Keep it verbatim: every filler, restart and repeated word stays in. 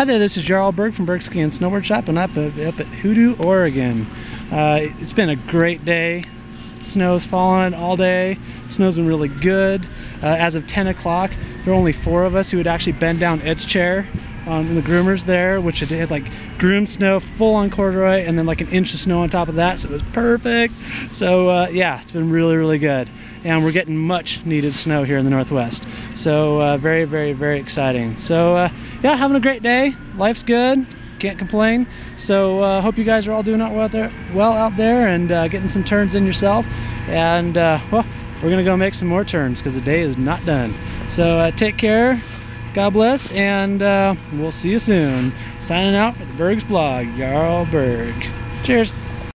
Hi there, this is Jarl Berg from Berg Ski and Snowboard Shop, and I'm up, up at Hoodoo, Oregon. Uh, it's been a great day. Snow's fallen all day. Snow's been really good. Uh, as of ten o'clock, there were only four of us who had actually bent down Ed's chair on the groomers there, which had, had like groomed snow, full on corduroy, and then like an inch of snow on top of that, so it was perfect. So uh, yeah, it's been really, really good. And we're getting much needed snow here in the Northwest. So uh, very, very, very exciting. So uh, yeah, having a great day. Life's good. Can't complain. So uh, hope you guys are all doing out well, out there, well out there and uh, getting some turns in yourself. And uh, well, we're gonna go make some more turns because the day is not done. So uh, take care, God bless, and uh, we'll see you soon. Signing out for the Bergs Blog, Jarl Berg. Cheers.